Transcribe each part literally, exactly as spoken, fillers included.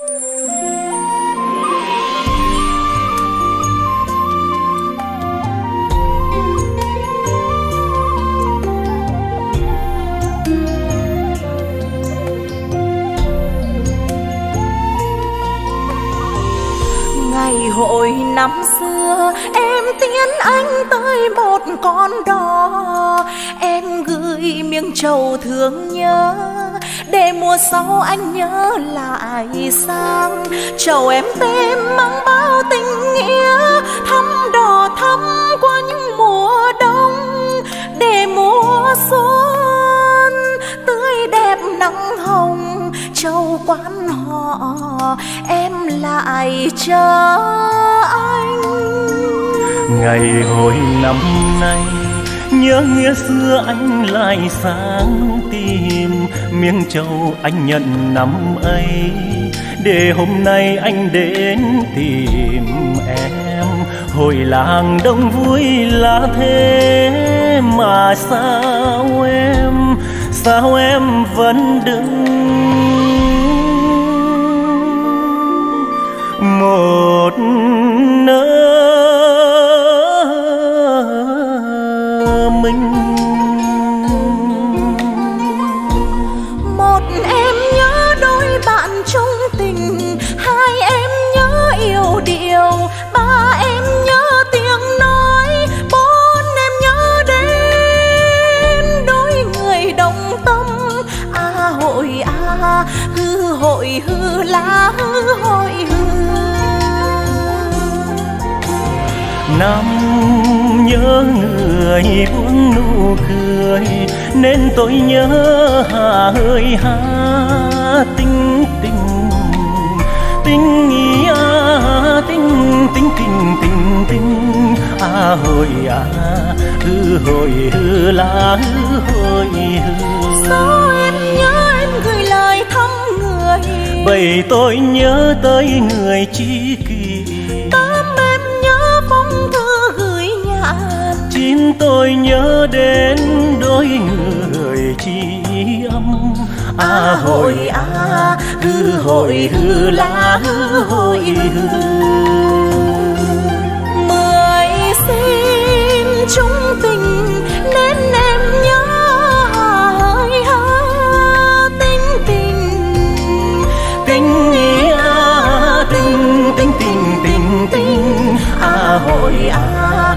Ngày hội năm xưa em tiến anh tới một con đò, em gửi miếng trầu thương nhớ để mùa sau anh nhớ lại sang. Trầu em tên mang bao tình nghĩa, thăm đò thăm qua những mùa đông để mùa xuân tươi đẹp nắng hồng. Trầu quán họ em lại chờ anh. Ngày hồi năm nay nhớ nghĩa xưa anh lại sáng tìm, miếng trầu anh nhận năm ấy để hôm nay anh đến tìm em. Hồi làng đông vui là thế mà sao em, sao em vẫn đứng một nỡ mình. Một em nhớ đôi bạn chung tình, hai em nhớ yêu điều, ba em nhớ tiếng nói, bốn em nhớ đến đôi người đồng tâm. A à, hội a à, hư hội hư lá hư hội hư. Năm nhớ người buông nụ cười nên tôi nhớ hà hơi há tình tình tình ý à, tình tình tình tình tình à hồi à hư hồi hư là hư hồi hư. Sao em nhớ em gửi lời thăm người, vậy tôi nhớ tới người tri kỷ. Chính tôi nhớ đến đôi người tri âm. A à, hồi a à, hư hồi hư lá hư hồi hư. Mười xin chung tình nên em nhớ hơi há tình tình tình ý à, tình tình tình tình tình a à, hồi a à,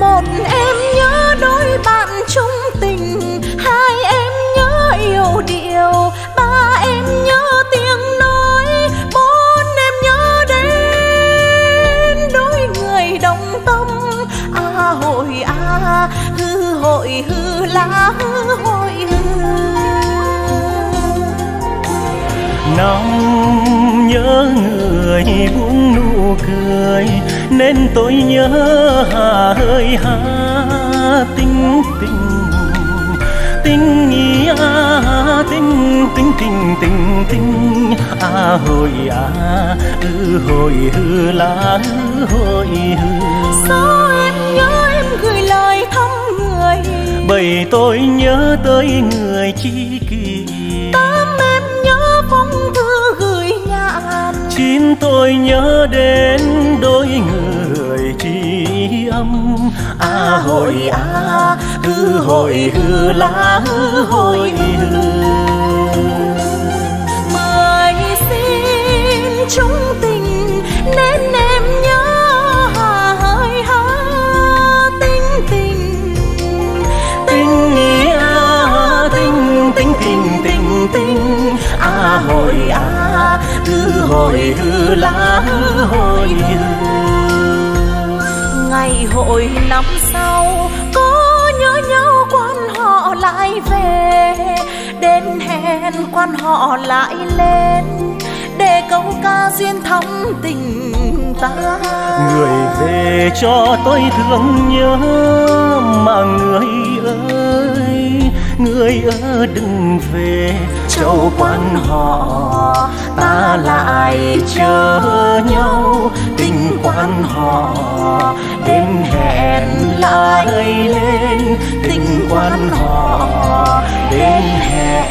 Một em nhớ đôi bạn chung tình, hai em nhớ yêu điều, ba em nhớ tiếng nói, bốn em nhớ đến đôi người đồng tâm. A hội a hư hội hư lá hư hội hư. Năm nhớ người buông nụ cười nên tôi nhớ hà hơi hà tình tình tình ý à, tình tình tình tình tình a à, hồi a à, hư hồi hư là hư hồi hư. Sao em nhớ em gửi lời thăm người, bởi tôi nhớ tới người tri kỷ. Tám em nhớ phong thư gửi nhạn, chín tôi nhớ đến đôi người tri âm. A à, hồi a à, hư hồi hư lá hư hồi hư. Mời xin chung tình nên em nhớ hà hơi há tình tình tình ý à, tình tình tình tình tình a hồi a hư hồi hư lá hư hồi hư. Ngày hội năm sau có nhớ nhau quan họ lại về, đến hẹn quan họ lại lên để câu ca duyên thắm tình ta. Người về cho tôi thương nhớ, mà người ơi, người ơi đừng về châu quan họ, ta lại chờ nhau tình quan họ. Đêm hẹn lại lên tình quan họ, đêm hẹn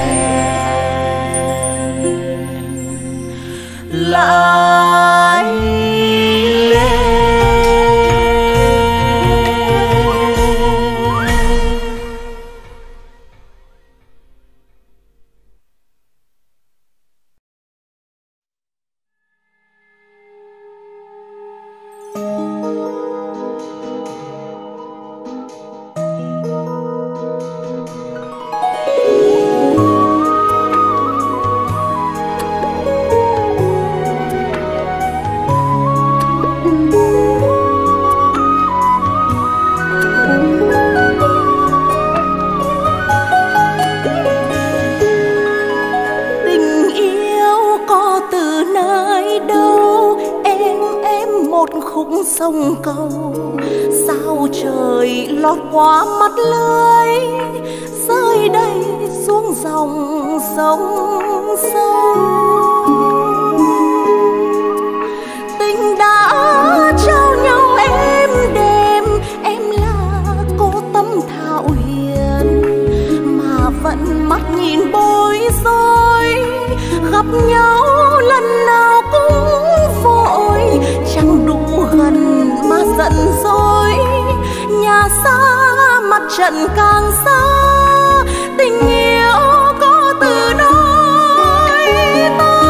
lại lên. Sông cầu sao trời lọt qua mắt lưới, rơi đây xuống dòng sông sâu. Tình đã trao nhau êm đềm, em là cô Tâm Thảo Hiền mà vẫn mắt nhìn bối rối. Gặp nhau lần nào cũng vội, chẳng đủ gần mà giận dỗi. Nhà xa mặt trận càng xa, tình yêu có từ nơi ta.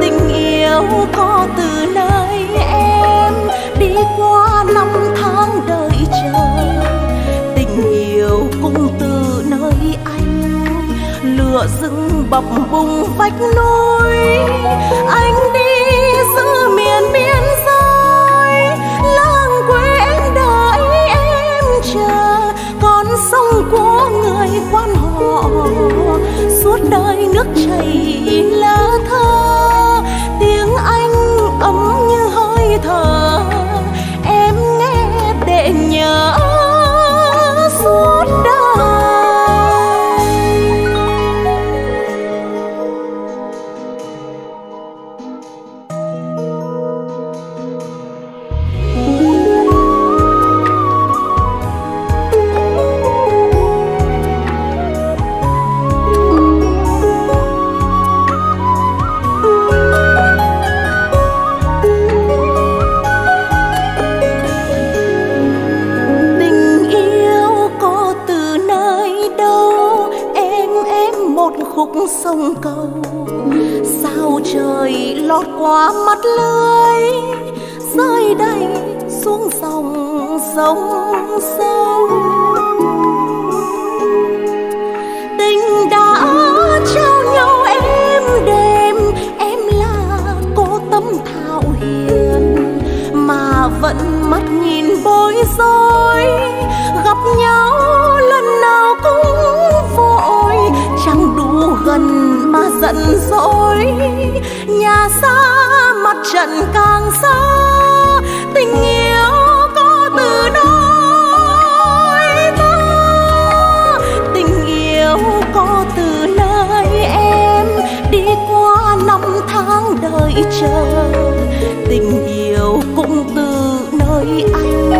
Tình yêu có từ nơi em, đi qua năm tháng đợi chờ. Tình yêu cũng từ nơi anh, lửa rừng bập bùng vách núi. Anh đi giữa miền biên giới, làng quê anh đợi em chờ. Con sông của người quan họ, suốt đời nước chảy lá thơ. Tiếng anh ấm như hơi thở, em nghe để nhớ suốt đời. Sông cầu sao trời lọt qua mắt lưới, rơi đây xuống dòng sông sâu. Tình đã trao nhau êm đềm, em là cô Tâm Thảo Hiền mà vẫn mắt nhìn bối rối. Gặp nhau lần nào cũng vội, chẳng đủ gần mà giận dỗi. Nhà xa mặt trận càng xa, tình yêu có từ nơi ta. Tình yêu có từ nơi em, đi qua năm tháng đợi chờ. Tình yêu cũng từ nơi anh,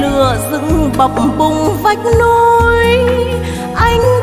lửa rừng bập bùng vách núi. Anh